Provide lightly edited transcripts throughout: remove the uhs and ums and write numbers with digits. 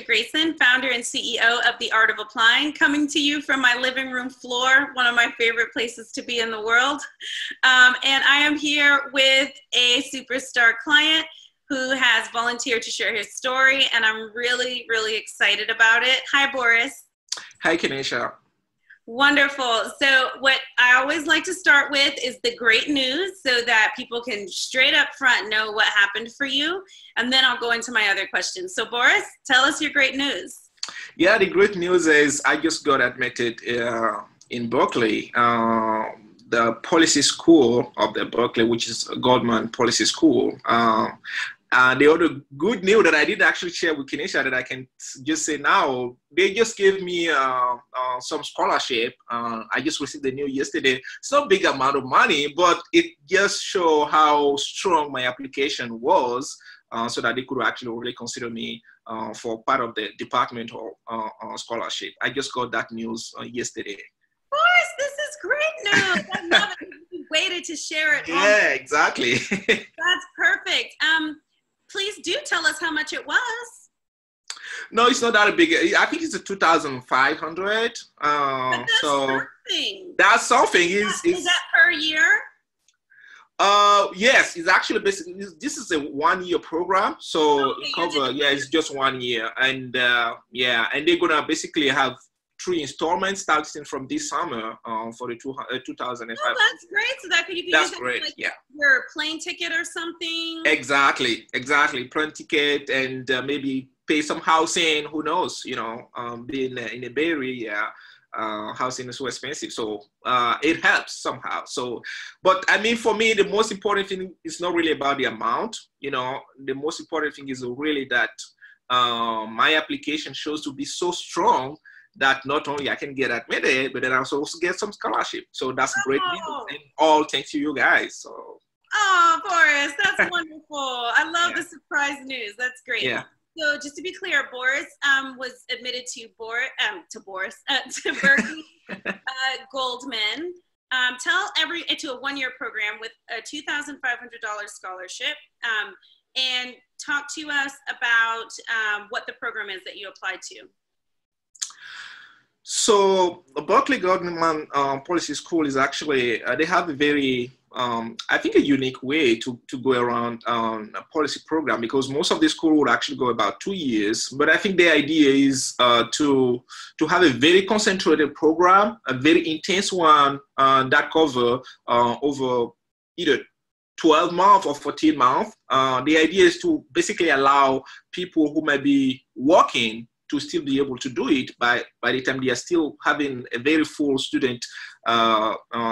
Keisha Grayson, founder and CEO of The Art of Applying, coming to you from my living room floor, one of my favorite places to be in the world. And I am here with a superstar client who has volunteered to share his story, and I'm really, really excited about it. Hi, Boris. Hi, Kenisha. Wonderful. So what I always like to start with is the great news so that people can straight up front know what happened for you. And then I'll go into my other questions. So Boris, tell us your great news. Yeah, the great news is I just got admitted in Berkeley, the policy school of the Berkeley, which is Goldman Policy School. The other good news that I did actually share with Kenisha that I can just say now, they just gave me some scholarship. I just received the news yesterday. It's not a big amount of money, but it just shows how strong my application was so that they could actually really consider me for part of the departmental scholarship. I just got that news yesterday. Boris, this is great news. I love it. You waited to share it. Yeah, exactly. That's perfect. Please do tell us how much it was. No, it's not that big. I think it's a 2,500. That's so something. That's something. Is that per year? Yes, it's actually basically, this is a one-year program, so okay, it cover, yeah, it's just 1 year, and yeah, and they're gonna basically have 3 installments starting from this summer for the 2005. Oh, that's great. So that could you use great, like yeah. Your plane ticket or something? Exactly, exactly. Plane ticket and maybe pay some housing. Who knows? You know, being in the Bay Area, housing is so expensive. So it helps somehow. So, but I mean, for me, the most important thing is not really about the amount. You know, the most important thing is really that my application shows to be so strong that not only I can get admitted, but then I also get some scholarship. So that's great news, and all thanks to you guys. So. Oh, Boris, that's wonderful. I love the surprise news. That's great. Yeah. So just to be clear, Boris was admitted to Berkeley Goldman. To a one-year program with a $2,500 scholarship, and talk to us about what the program is that you applied to. So Berkeley Goldman Policy School is actually, they have a very, I think a unique way to go around a policy program, because most of the school would actually go about 2 years. But I think the idea is to have a very concentrated program, a very intense one that cover over either 12 months or 14 months. The idea is to basically allow people who may be working to still be able to do it by the time they are still having a very full student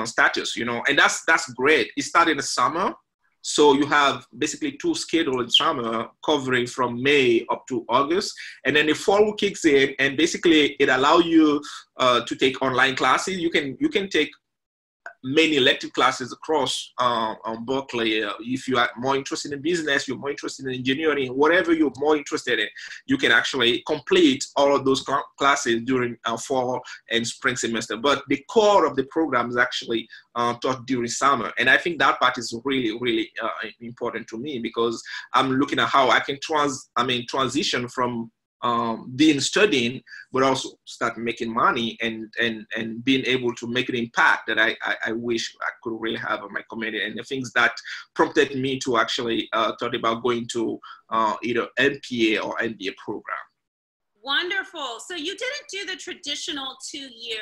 status, you know, and that's great. It started in the summer, so you have basically 2 scheduled in summer covering from May up to August, and then the fall kicks in, and basically it allows you to take online classes. You can take many elective classes across on Berkeley. If you are more interested in business, you're more interested in engineering, whatever you're more interested in, you can actually complete all of those classes during fall and spring semester. But the core of the program is actually taught during summer. And I think that part is really, really important to me, because I'm looking at how I can transition from being studying, but also start making money and being able to make an impact that I wish I could really have on my community. And the things that prompted me to actually thought about going to either MPA or MBA program. Wonderful. So you didn't do the traditional 2-year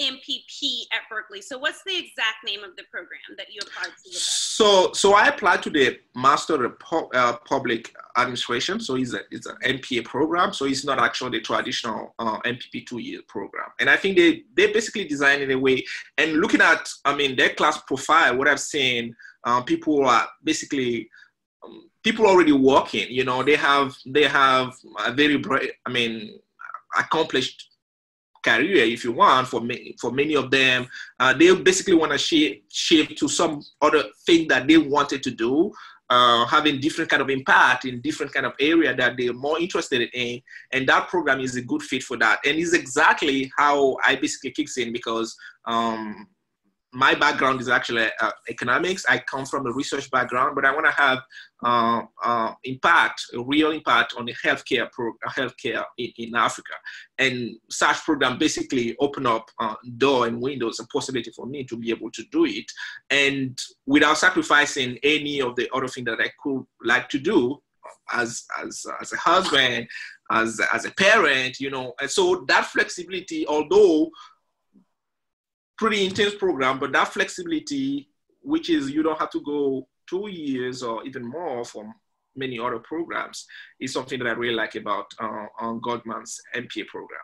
MPP at Berkeley. So what's the exact name of the program that you applied to? So I applied to the Master of Public Administration. So it's an MPA program. So it's not actually the traditional MPP 2-year program. And I think they basically designed it in a way. And looking at, I mean, their class profile, what I've seen, people are basically people already working. You know, they have a very bright, I mean, accomplished career, if you want, for many of them. They basically want to shift to some other thing that they wanted to do, having different kind of impact in different kind of area that they're more interested in. And that program is a good fit for that. And it's exactly how I basically kicks in, because my background is actually economics. I come from a research background, but I want to have impact, a real impact on the healthcare in Africa. And such program basically open up door and windows and possibility for me to be able to do it, and without sacrificing any of the other thing that I could like to do as a husband, as a parent, you know. And so that flexibility, although pretty intense program, but that flexibility, which is you don't have to go 2 years or even more from many other programs, is something that I really like about on Goldman's MPA program.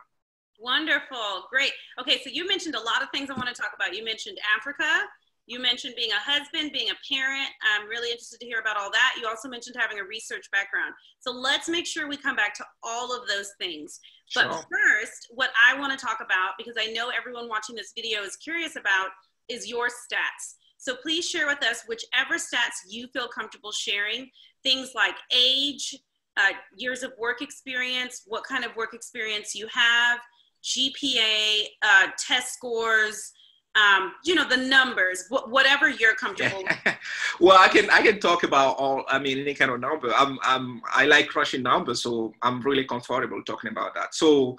Wonderful, great. Okay, so you mentioned a lot of things I want to talk about. You mentioned Africa, you mentioned being a husband, being a parent. I'm really interested to hear about all that. You also mentioned having a research background. So let's make sure we come back to all of those things. But sure. First, what I want to talk about, because I know everyone watching this video is curious about, is your stats. So please share with us whichever stats you feel comfortable sharing, things like age, years of work experience, what kind of work experience you have, GPA, test scores, you know, the numbers, whatever you're comfortable with. Well, I can talk about all, I mean, any kind of number. I like crushing numbers, so I'm really comfortable talking about that. So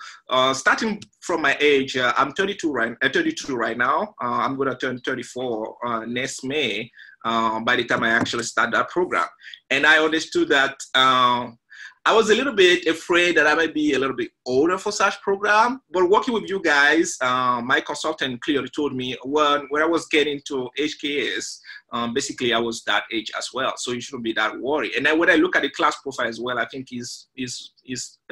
starting from my age, I'm 32 right now. I'm going to turn 34 next May, by the time I actually start that program. And I understood that I was a little bit afraid that I might be a little bit older for such program, but working with you guys, my consultant clearly told me when I was getting to HKS, basically I was that age as well, so you shouldn't be that worried. And then when I look at the class profile as well, I think is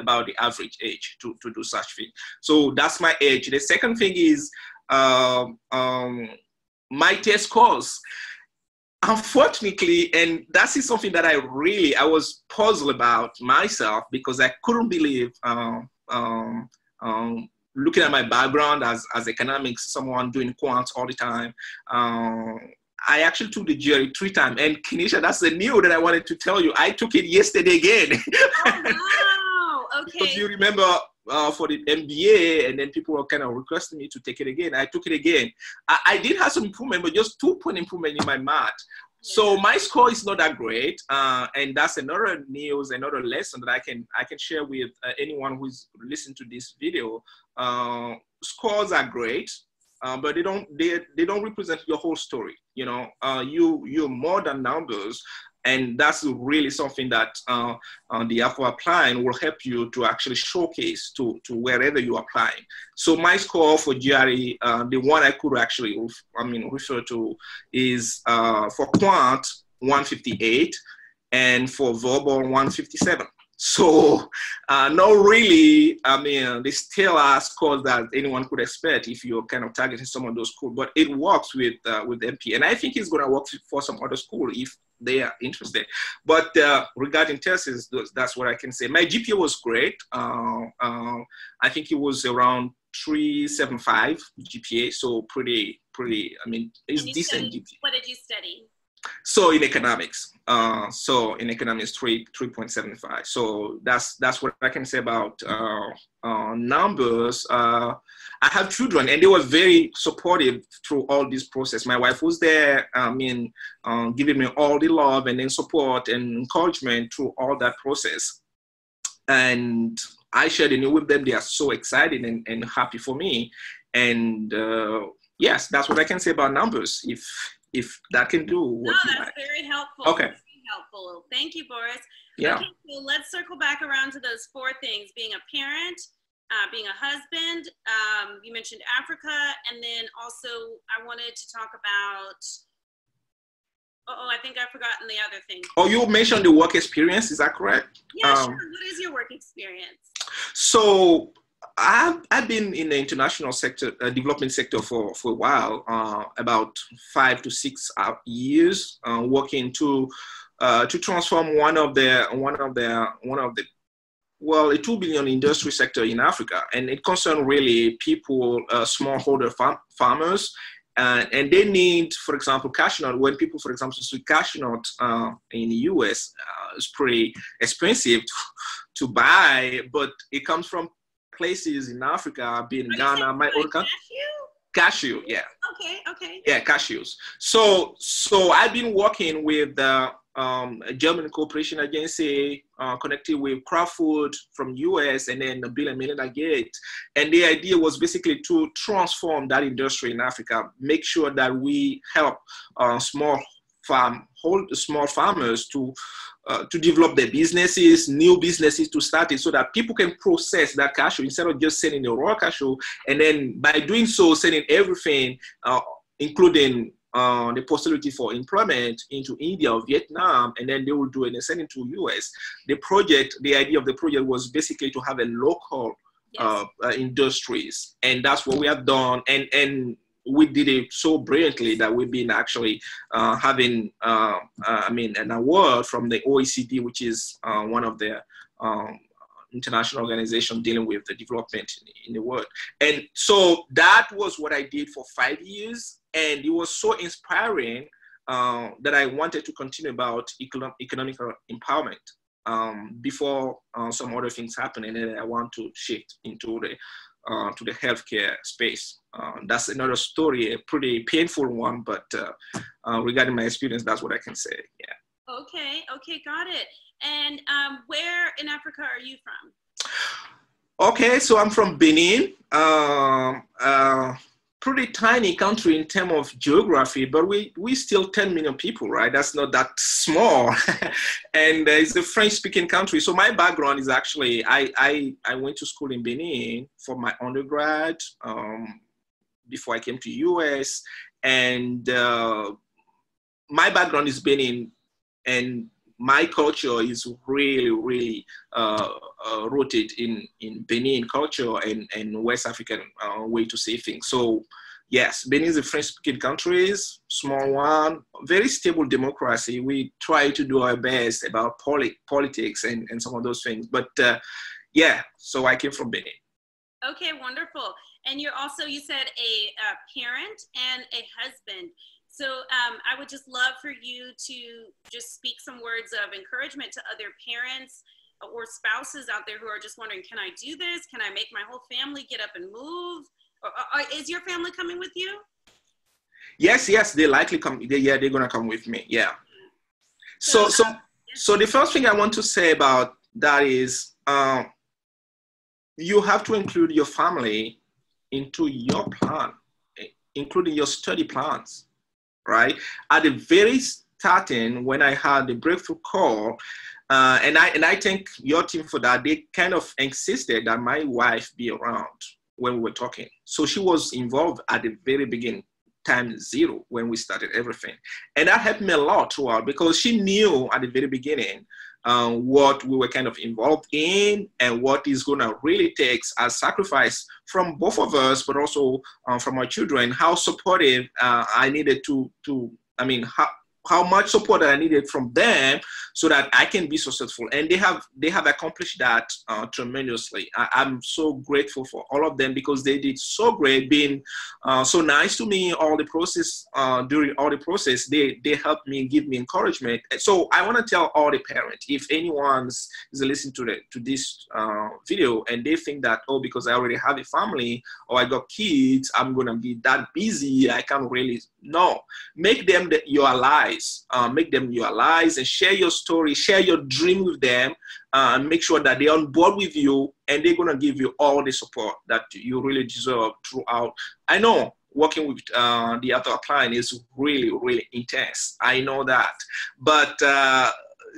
about the average age to do such thing. So that's my age. The second thing is my test scores. Unfortunately, and that is something that I was puzzled about myself, because I couldn't believe, looking at my background as economics, someone doing quants all the time, I actually took the GRE 3 times. And Kenisha, that's the news that I wanted to tell you. I took it yesterday again. Oh, wow. Okay. Because you remember, for the MBA, and then people were kind of requesting me to take it again. I took it again. I did have some improvement, but just 2-point improvement in my math. So my score is not that great, and that's another news, another lesson that I can share with anyone who's listening to this video. Scores are great, but they don't represent your whole story. You know, you're more than numbers. And that's really something that the Art of Applying will help you to actually showcase to wherever you're applying. So my score for GRE, the one I could actually, refer to is for Quant 158 and for Verbal 157. So not really, they still are scores that anyone could expect if you're kind of targeting some of those schools, but it works with MP. And I think it's gonna work for some other school if they are interested. But regarding tests, that's what I can say. My GPA was great. I think it was around 3.75 GPA, so pretty, it's decent GPA. What did you study? So in economics, 3.75. So that's what I can say about numbers. I have children, and they were very supportive through all this process. My wife was there, giving me all the love and then support and encouragement through all that process. And I shared it with them. They are so excited and happy for me. And yes, that's what I can say about numbers. If that can do what you like. Very helpful. Okay. Very helpful. Thank you, Boris. Yeah. Okay, so let's circle back around to those 4 things: being a parent, being a husband. You mentioned Africa, and then also I wanted to talk about. I think I've forgotten the other thing. Oh, you mentioned the work experience. Is that correct? Yeah, sure. What is your work experience? So. I've been in the international sector, development sector for a while, about 5 to 6 years, working to transform a $2 billion industry sector in Africa. And it concerned really people, smallholder farmers. And they need, for example, cashew nut. When people, for example, see cashew nut in the US, it's pretty expensive to buy, but it comes from places in Africa, being Ghana, my own country. Cashew, yeah. Okay, okay. Yeah, cashews. So I've been working with the German cooperation agency, connected with Kraft Food from US, and then the Bill and Melinda Gates. And the idea was basically to transform that industry in Africa, make sure that we help small farmers to develop their businesses, new businesses to start it, so that people can process that cashew instead of just sending the raw cashew, and then by doing so, sending everything, including the possibility for employment, into India or Vietnam, and then they will do it and send it to US. The idea of the project was basically to have a local industries, and that's what we have done. And we did it so brilliantly that we've been actually having, an award from the OECD, which is one of the international organizations dealing with the development in the world. And so that was what I did for 5 years. And it was so inspiring that I wanted to continue about economic empowerment before some other things happened. And then I want to shift into the healthcare space. That's another story, a pretty painful one, but regarding my experience, that's what I can say. Yeah. Okay. Okay. Got it. And where in Africa are you from? Okay, so I'm from Benin. Pretty tiny country in terms of geography, but we still 10 million people, right? That's not that small. And it's a French-speaking country. So my background is actually, I went to school in Benin for my undergrad before I came to US. And my background is Benin, and my culture is really, really rooted in Benin culture and West African way to say things. So yes, Benin is a French-speaking country, small one, very stable democracy. We try to do our best about politics and some of those things. But yeah, so I came from Benin. Okay, wonderful. And you're also, you said, a parent and a husband. So I would just love for you to just speak some words of encouragement to other parents or spouses out there who are just wondering, can I do this? Can I make my whole family get up and move? Or is your family coming with you? Yes, yes, they likely come. They're going to come with me. Yeah. So the first thing I want to say about that is you have to include your family into your plan, including your study plans. Right at the very starting, when I had the breakthrough call, and I thank your team for that. They kind of insisted that my wife be around when we were talking, so she was involved at the very beginning, time 0, when we started everything, and that helped me a lot throughout, because she knew at the very beginning what we were kind of involved in and what is going to really take as sacrifice from both of us, but also from our children, how supportive I needed how much support I needed from them so that I can be successful. And they have accomplished that tremendously. I'm so grateful for all of them, because they did so great, being so nice to me all the process, during all the process. They helped me, give me encouragement. So I want to tell all the parents, if anyone is listening to this video and they think that, oh, because I already have a family or I got kids, I'm going to be that busy, I can't really. No, make them your allies. Make them your allies and share your story, share your dream with them, and make sure that they're on board with you, and they're going to give you all the support that you really deserve throughout. I know working with The Art of Applying is really, really intense. I know that. But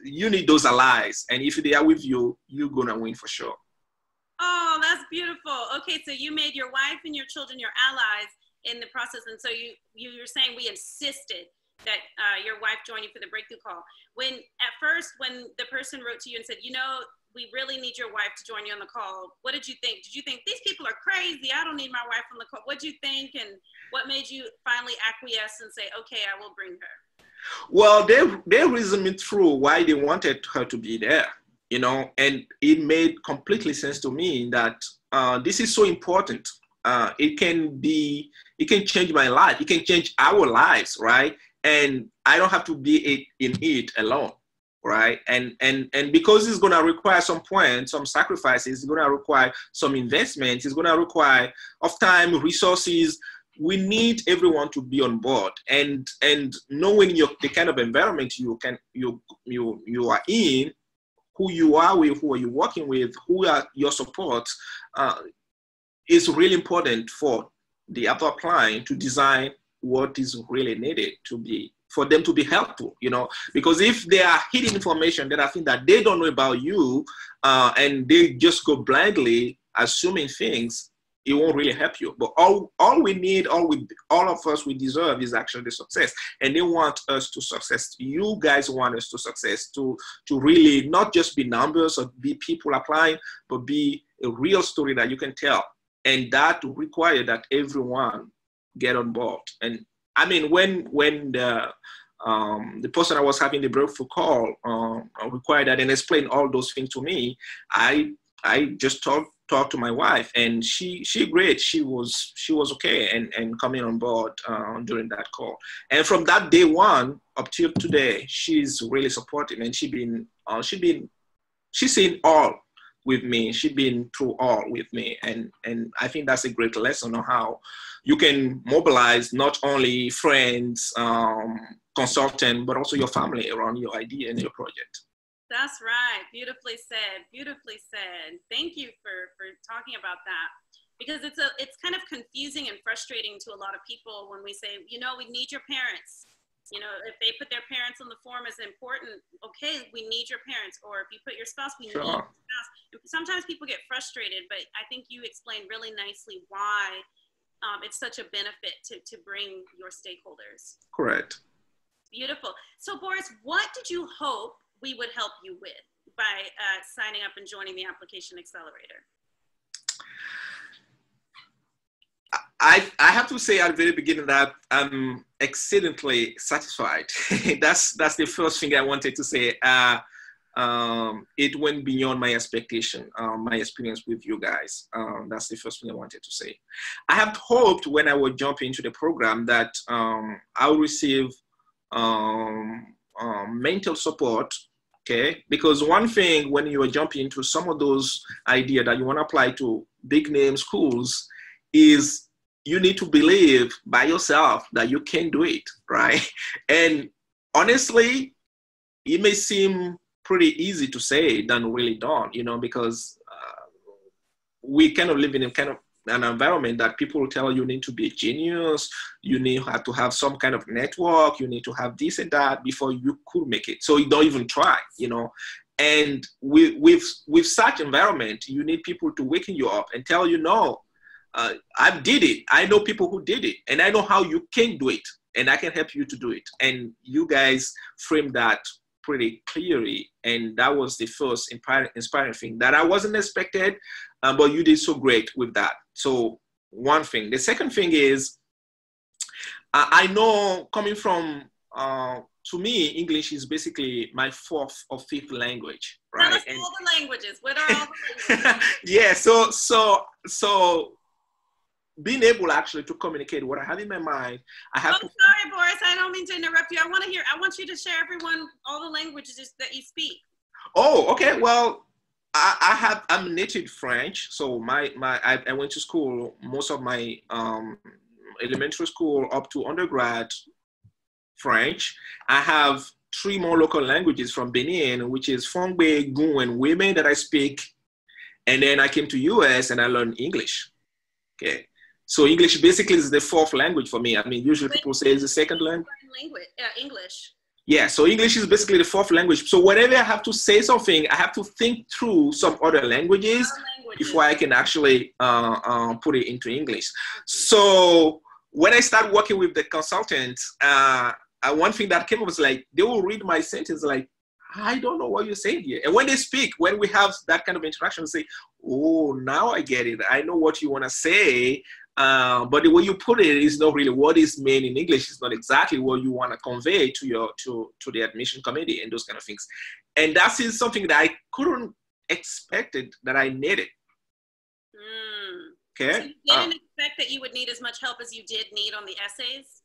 you need those allies, and if they are with you, you're going to win for sure. Oh, that's beautiful. Okay, so you made your wife and your children your allies in the process, and so you were saying we insisted that your wife joined you for the breakthrough call. At first, when the person wrote to you and said, you know, we really need your wife to join you on the call, what did you think? Did you think, these people are crazy, I don't need my wife on the call? What did you think, and what made you finally acquiesce and say, okay, I will bring her? Well, they reasoned me through why they wanted her to be there, you know, and it made completely sense to me that this is so important. It can change my life. It can change our lives, right? And I don't have to be in it alone, right? And because it's going to require some points, some sacrifices, it's going to require some investments, it's going to require of time, resources, we need everyone to be on board, and knowing the kind of environment you are in, who you are with, who are you working with, who are your support, is really important for the other applying to design what is really needed to be for them to be helpful, you know, because if they are hidden information that I think that they don't know about you, and they just go blindly assuming things, it won't really help you. But all of us, we deserve is actually the success. And they want us to success. You guys want us to success, to really not just be numbers or be people applying, but be a real story that you can tell. And that requires that everyone get on board. And I mean, when the person I was having the breakthrough call required that and explained all those things to me, I just talked to my wife, and she agreed. She was okay and coming on board during that call. And from that day one up till today, she's really supportive, and she's seen all with me. She's been through all with me, and I think that's a great lesson on how you can mobilize not only friends, consultant, but also your family around your idea and your project. That's right. Beautifully said. Beautifully said. Thank you for talking about that, because it's kind of confusing and frustrating to a lot of people when we say, you know, we need your parents. You know, if they put their parents on the form as important, okay, we need your parents. Or if you put your spouse, we need your spouse. Sometimes people get frustrated, but I think you explained really nicely why it's such a benefit to bring your stakeholders. Correct. Beautiful. So Boris, what did you hope we would help you with by signing up and joining the Application Accelerator? I have to say at the very beginning that I'm exceedingly satisfied. That's the first thing I wanted to say. It went beyond my expectation, my experience with you guys. That's the first thing I wanted to say. I had hoped when I would jump into the program that I would receive mental support. Okay, because one thing when you are jumping into some of those ideas that you want to apply to big name schools is you need to believe by yourself that you can do it, right? And honestly, it may seem pretty easy to say than really done, you know, because we kind of live in a kind of an environment that people tell you need to be a genius, you need to have some kind of network, you need to have this and that before you could make it. So you don't even try, you know. And with such environment, you need people to waken you up and tell you, no, I did it. I know people who did it, and I know how you can do it, and I can help you to do it. And you guys framed that pretty clearly, and that was the first inspiring thing that I wasn't expected, but you did so great with that. So one thing. The second thing is, I know coming from, to me, English is basically my fourth or fifth language, right? Tell us all the languages. What are all the languages? Yeah, so being able actually to communicate what I have in my mind, I have to... Sorry, Boris, I don't mean to interrupt you. I want you to share everyone, all the languages that you speak. Oh, okay. Well, I'm native French. So I went to school, most of my elementary school up to undergrad, French. I have 3 more local languages from Benin, which is Fongbe, Gu, and Weme that I speak. And then I came to US and I learned English. Okay. So English basically is the 4th language for me. I mean, usually people say it's the 2nd language. English. Yeah, so English is basically the 4th language. So whenever I have to say something, I have to think through some other languages, before I can actually put it into English. So when I start working with the consultants, one thing that came up was like, they will read my sentence like, I don't know what you're saying here. And when they speak, when we have that kind of interaction, we say, oh, now I get it. I know what you want to say. But the way you put it is not really what is meant in English. It's not exactly what you want to convey to the admission committee and those kind of things. And that is something that I couldn't expect it, that I needed. Okay. So you didn't expect that you would need as much help as you did need on the essays?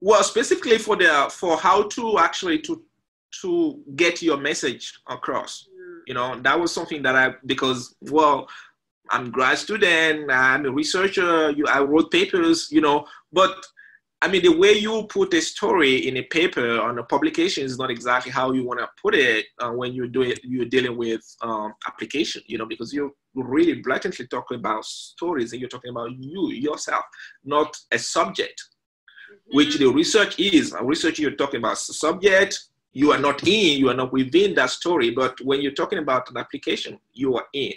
Well, specifically for how to actually to get your message across, you know, that was something that I, because, well, I'm a grad student, I'm a researcher, I wrote papers, but I mean, the way you put a story in a paper on a publication is not exactly how you want to put it when you do it, you're dealing with application, because you're really blatantly talking about stories and you're talking about you, yourself, not a subject, which the research is. Research, you're talking about subject, you are not in, you are not within that story, but when you're talking about an application, you are in.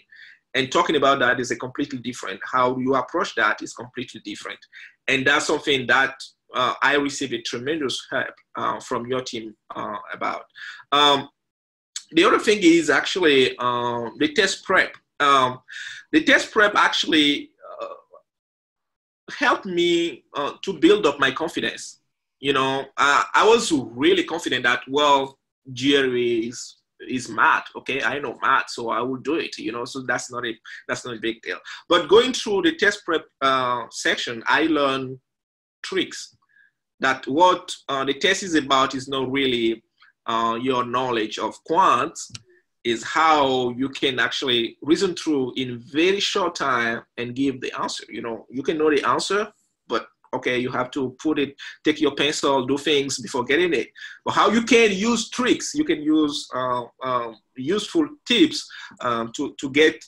And talking about that is a completely different, how you approach that is completely different. And that's something that I received a tremendous help from your team about. The other thing is actually the test prep. The test prep actually helped me to build up my confidence. I was really confident that, well, GRE is math, okay? I know math, so I will do it, so that's not a big deal. But going through the test prep section, I learned tricks that what the test is about is not really your knowledge of quants, is how you can actually reason through in very short time and give the answer. You can know the answer, but okay, you have to put it, take your pencil, do things before getting it. But how you can use tricks, you can use useful tips to get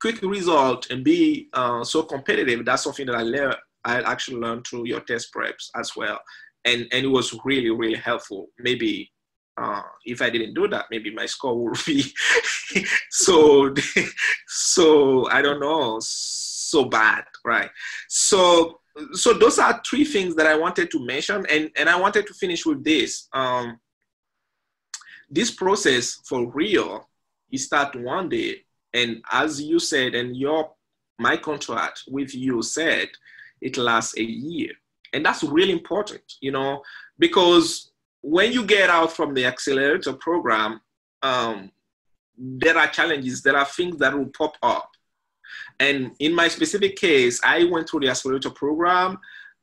quick result and be so competitive. That's something that I actually learned through your test preps as well. And it was really, really helpful. Maybe if I didn't do that, maybe my score would be so I don't know, so bad, right? So those are three things that I wanted to mention, and I wanted to finish with this. This process for real, you start one day, and as you said, and my contract with you said, it lasts a year, and that's really important, because when you get out from the accelerator program, there are challenges, there are things that will pop up. And in my specific case, I went through the accelerator program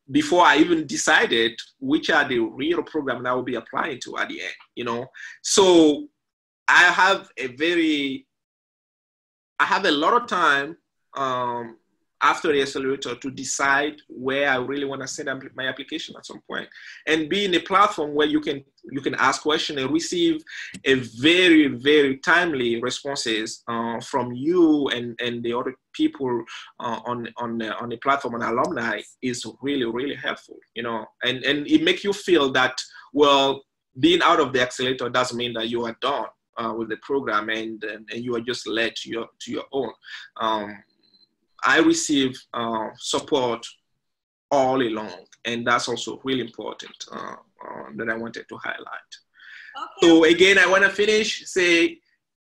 before I even decided which are the real program that I will be applying to at the end, So I have a lot of time after the accelerator to decide where I really want to send my application at some point. And be in a platform where you can ask questions and receive a very, very timely responses from you and the other people on the platform and alumni is really, really helpful, and it makes you feel that, well, being out of the accelerator doesn't mean that you are done with the program and you are just led to your own. I receive support all along, and that's also really important that I wanted to highlight. Okay. So again, I want to finish, say,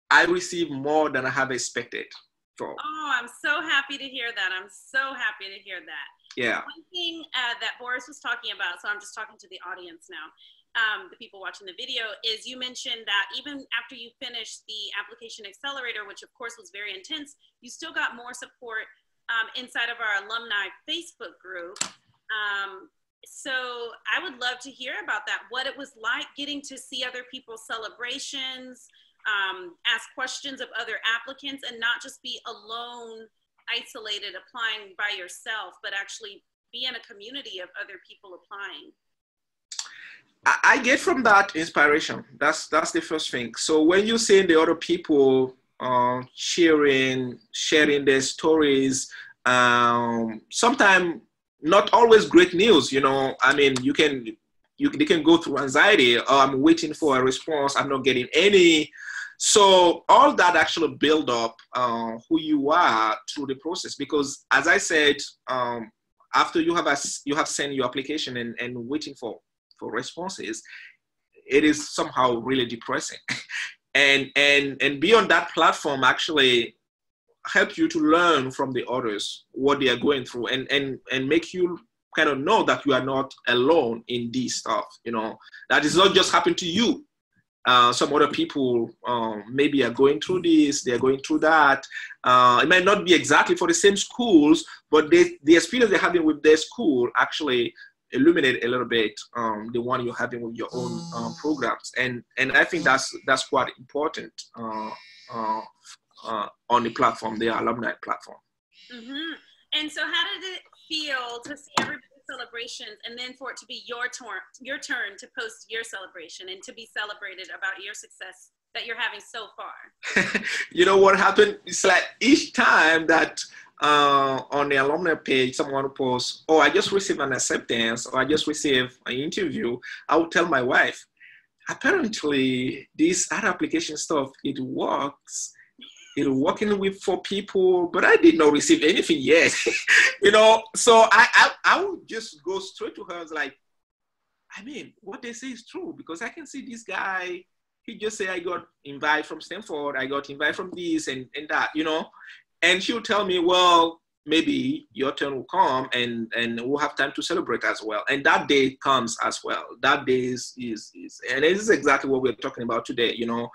I receive more than I have expected. So. Oh, I'm so happy to hear that. I'm so happy to hear that. Yeah. One thing that Boris was talking about, so I'm just talking to the audience now, the people watching the video, is you mentioned that even after you finished the application accelerator, which of course was very intense, you still got more support inside of our alumni Facebook group. So I would love to hear about that, what it was like getting to see other people's celebrations, ask questions of other applicants, and not just be alone, isolated, applying by yourself, but actually be in a community of other people applying. I get from that inspiration. That's the first thing. So when you see the other people cheering, sharing their stories, sometimes not always great news. I mean, they can go through anxiety. Oh, I'm waiting for a response. I'm not getting any. So all that actually build up who you are through the process. Because as I said, after you have sent your application and waiting for responses, it is somehow really depressing. and be on that platform actually helps you to learn from the others what they are going through and make you kind of know that you are not alone in this stuff, that is not just happened to you. Some other people maybe are going through this, they're going through that. It might not be exactly for the same schools, but the experience they're having with their school actually illuminate a little bit the one you're having with your own programs, and I think that's quite important on the platform, the alumni platform. Mm-hmm. And so how did it feel to see everybody's celebrations and then for it to be your turn to post your celebration and to be celebrated about your success that you're having so far? You know what happened? It's like each time that on the alumni page, someone posts, oh, I just received an acceptance, or I just received an interview, I would tell my wife, apparently this ad application stuff, it works. It'll work in with 4 people, but I did not receive anything yet. You know, so I would just go straight to her. I was like, I mean, what they say is true, because I can see this guy, he just said, I got invited from Stanford, I got invited from this and that, you know? And she'll tell me, well, maybe your turn will come and we'll have time to celebrate as well. And that day comes as well. That day is and this is exactly what we're talking about today. You know,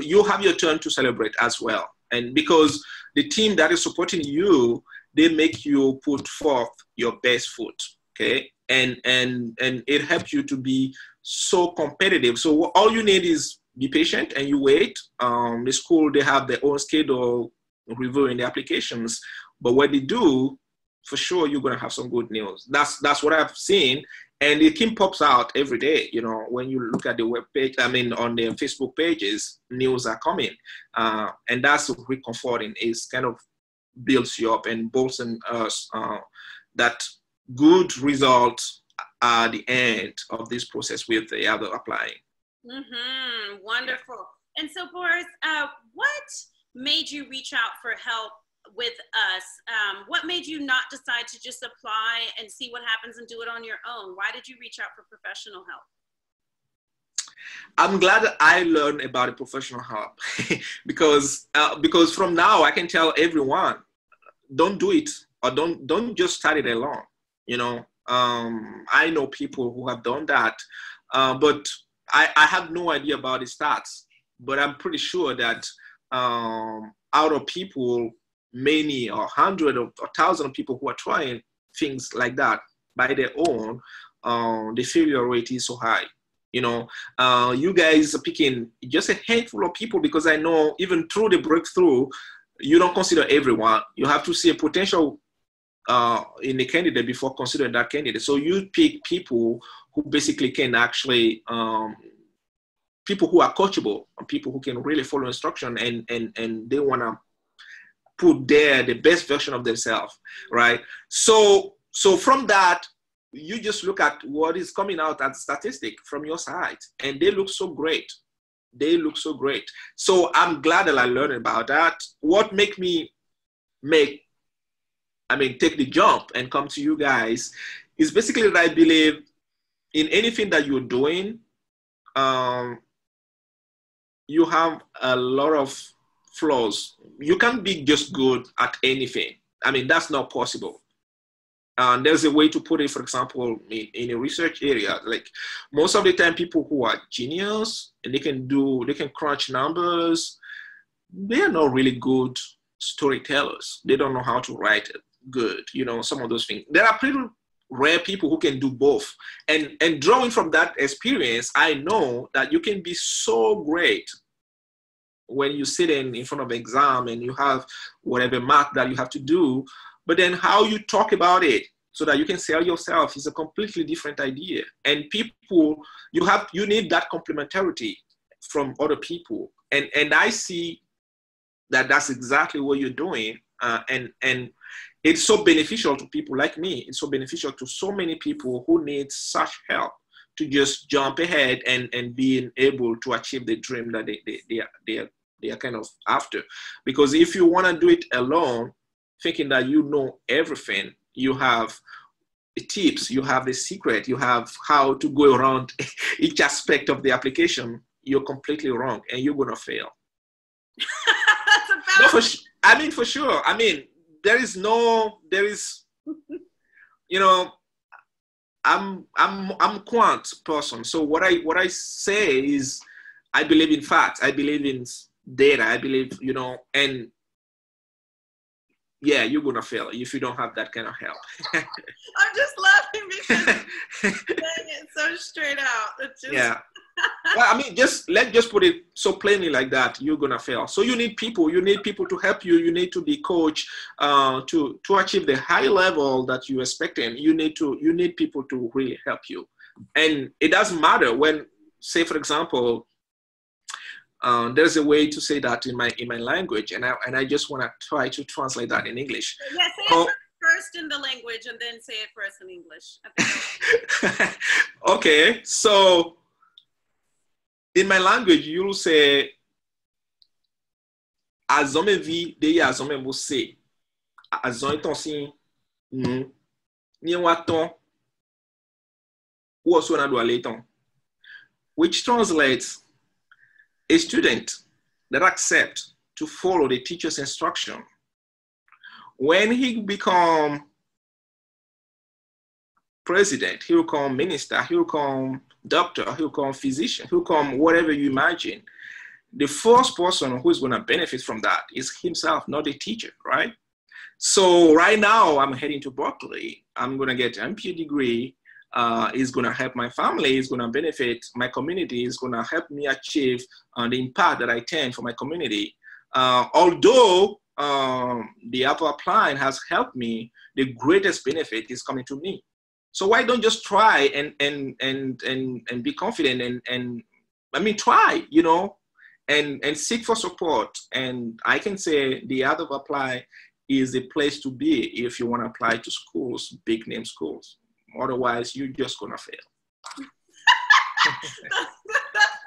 you have your turn to celebrate as well. And because the team that is supporting you, they make you put forth your best foot, okay? And it helps you to be so competitive. So all you need is be patient and you wait. The school, they have their own schedule reviewing the applications. But what they do, for sure, you're going to have some good news. That's what I've seen. And it keeps pops out every day. You know, when you look at the web page, I mean, on their Facebook pages, news are coming. And that's really comforting. It's kind of builds you up and bolsters us that good results are the end of this process with the other applying. Mm-hmm. Wonderful. And so, Boris, what made you reach out for help with us? What made you not decide to just apply and see what happens and do it on your own? Why did you reach out for professional help? I'm glad that I learned about a professional help because from now I can tell everyone, don't do it, or don't just start it alone. You know, I know people who have done that, but I have no idea about the stats, but I'm pretty sure that out of people, many or hundreds or thousands of people who are trying things like that by their own, the failure rate is so high. You know, you guys are picking just a handful of people, because I know even through the breakthrough, you don't consider everyone. You have to see a potential in the candidate before considering that candidate. So you pick people who basically can actually, people who are coachable and people who can really follow instruction and they want to put there the best version of themselves, right? So from that, you just look at what is coming out as statistic from your side, and they look so great. They look so great. So I'm glad that I learned about that. What make me take the jump and come to you guys is basically that I believe in anything that you're doing, you have a lot of flaws. You can't be just good at anything. I mean, that's not possible. And there's a way to put it, for example, in a research area, like most of the time people who are genius and they can crunch numbers, they are not really good storytellers. They don't know how to write good, you know, some of those things. There are pretty rare people who can do both. And drawing from that experience, I know that you can be so great when you sit in front of an exam and you have whatever math that you have to do, but then how you talk about it so that you can sell yourself is a completely different idea. And people, you need that complementarity from other people. And I see that that's exactly what you're doing. And it's so beneficial to people like me. It's so beneficial to so many people who need such help to just jump ahead and being able to achieve the dream that they are kind of after. Because if you want to do it alone, thinking that you know everything, you have the tips, you have the secret, you have how to go around each aspect of the application, you're completely wrong and you're going to fail. No, for sure. I mean, there is, you know, I'm a quant person. So what I say is I believe in facts. I believe in data. I believe, you know, and yeah, you're going to fail if you don't have that kind of help. I'm just laughing because you're saying it so straight out. It's just, yeah. Well, I mean, let's just put it so plainly like that. You're gonna fail. So you need people. You need people to help you. You need to be coached to achieve the high level that you expect, and you need people to really help you. And it doesn't matter when, say, for example, there's a way to say that in my language, and I just want to try to translate that in English. Yeah, say it first in the language, and then say it first in English. Okay, okay, so. In my language, you'll say, "Azome vi de azome mose, azome tonsi ni waton uoso na dualeton," which translates, a student that accepts to follow the teacher's instruction, when he become president, he'll come minister, he'll come doctor, he'll come physician, he'll come whatever you imagine. The first person who's going to benefit from that is himself, not the teacher, right? So right now I'm heading to Berkeley. I'm going to get an MPA degree. It's going to help my family. It's going to benefit my community. It's going to help me achieve the impact that I can for my community. Although the Art of Applying has helped me, the greatest benefit is coming to me. So why don't just try and be confident and I mean, try, you know, and seek for support. And I can say the Art of Apply is the place to be if you want to apply to schools, big name schools. Otherwise, you're just going to fail.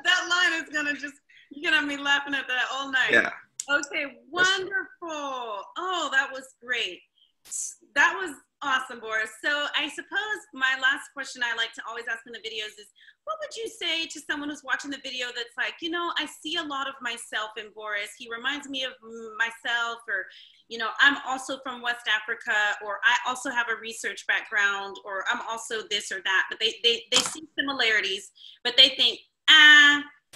that line is going to just, you're going to be laughing at that all night. Yeah. Okay, wonderful. Oh, that was great. That was awesome, Boris. So I suppose my last question I like to always ask in the videos is, what would you say to someone who's watching the video that's like, you know, I see a lot of myself in Boris. He reminds me of myself, or, you know, I'm also from West Africa, or I also have a research background, or I'm also this or that. But they see similarities, but they think,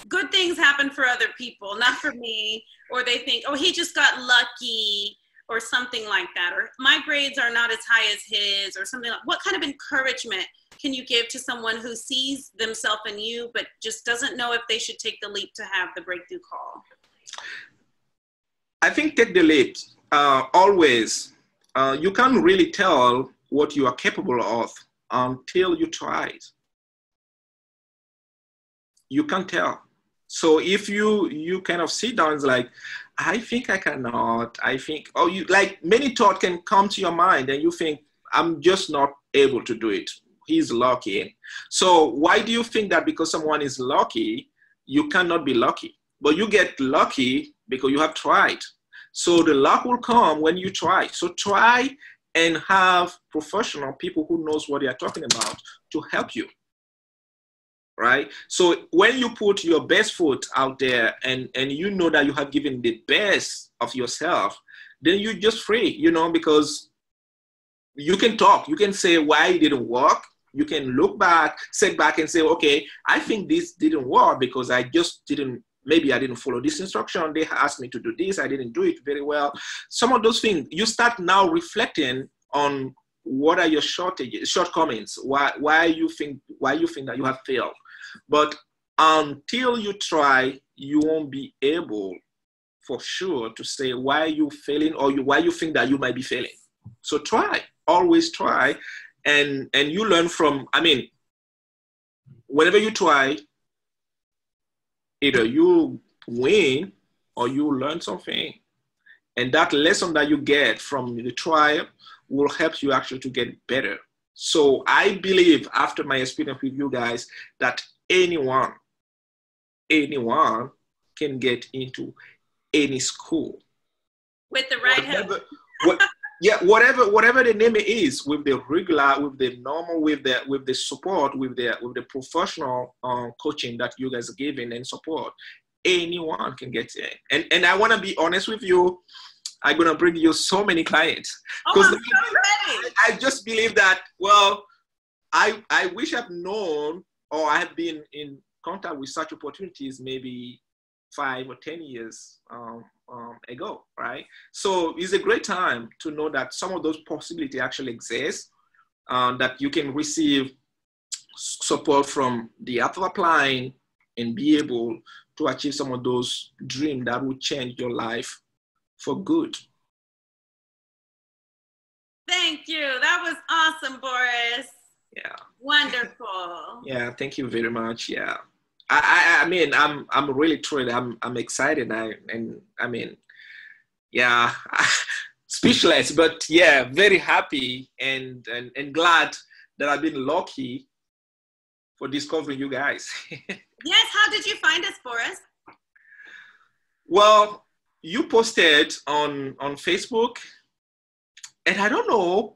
good things happen for other people, not for me. Or they think, oh, he just got lucky, or something like that, or my grades are not as high as his, or something like. What kind of encouragement can you give to someone who sees themselves in you, but just doesn't know if they should take the leap to have the breakthrough call? I think take the leap, always. You can't really tell what you are capable of until you try it. You can't tell. So if you kind of sit down, it's like, I think I cannot, I think, oh, you, like many thoughts can come to your mind and you think, I'm just not able to do it. He's lucky. So why do you think that because someone is lucky, you cannot be lucky? But you get lucky because you have tried. So the luck will come when you try. So try and have professional people who knows what they are talking about to help you. Right? So when you put your best foot out there and you know that you have given the best of yourself, then you're just free, you know, because you can talk, you can say why it didn't work. You can look back, sit back and say, okay, I think this didn't work because I just didn't, maybe I didn't follow this instruction. They asked me to do this. I didn't do it very well. Some of those things, you start now reflecting on what are your shortcomings, why you think that you have failed. But until you try, you won't be able for sure to say why you're failing or why you think that you might be failing. So try, always try. And you learn from, I mean, whenever you try, either you win or you learn something. And that lesson that you get from the trial will help you actually to get better. So I believe after my experience with you guys that anyone can get into any school. With the right hand. Yeah, whatever the name is, with the regular, with the normal, with the support, with the professional coaching that you guys are giving and support, anyone can get in. And I wanna be honest with you, I'm going to bring you so many clients. Oh, I'm so ready. I just believe that, well, I wish I've known or I have been in contact with such opportunities maybe 5 or 10 years ago, right? So it's a great time to know that some of those possibilities actually exist, that you can receive support from the Art of Applying and be able to achieve some of those dreams that will change your life for good. Thank you. That was awesome, Boris. Yeah. Wonderful. Yeah. Thank you very much. Yeah. I mean, I'm really thrilled. I'm excited. I mean, yeah, speechless, but yeah, very happy and glad that I've been lucky for discovering you guys. Yes. How did you find us, Boris? Well, you posted on Facebook. And I don't know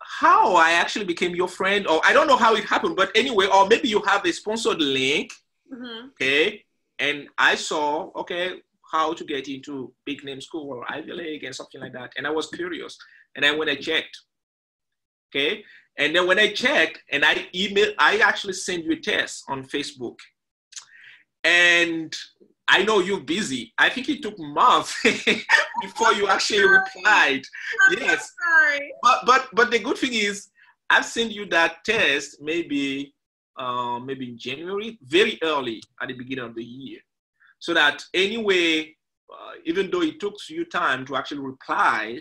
how I actually became your friend, or I don't know how it happened, but anyway, or maybe you have a sponsored link, mm-hmm. Okay? And I saw, okay, how to get into big name school or Ivy League and something like that. And I was curious. And then when I checked, okay? And then when I checked and I emailed, I actually sent you a test on Facebook. And I know you're busy. I think it took months before you actually replied. Yes. Sorry. But the good thing is, I've sent you that test maybe in January, very early at the beginning of the year, so that anyway, even though it took you time to actually reply,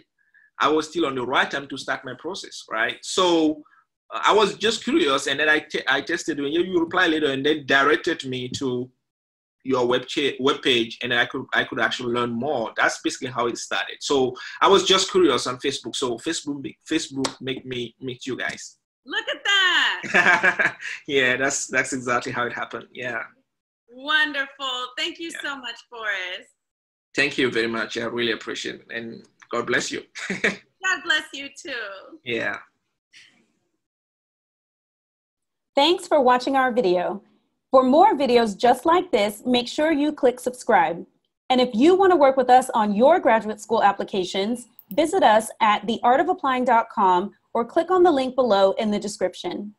I was still on the right time to start my process, right? So I was just curious, and then I tested you, and you replied later, and then directed me to your web page, and I could actually learn more. That's basically how it started. So I was just curious on Facebook. So Facebook made me meet you guys. Look at that. Yeah, that's exactly how it happened. Yeah. Wonderful. Thank you so much, Boris. Thank you very much. I really appreciate it, and God bless you. God bless you too. Yeah. Thanks for watching our video. For more videos just like this, make sure you click subscribe. And if you want to work with us on your graduate school applications, visit us at theartofapplying.com or click on the link below in the description.